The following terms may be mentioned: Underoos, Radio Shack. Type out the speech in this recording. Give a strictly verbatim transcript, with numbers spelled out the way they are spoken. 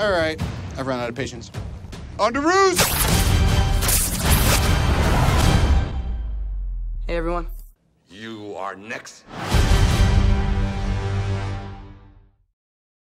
All right, I've run out of patience. Underoos! Hey, everyone. You are next.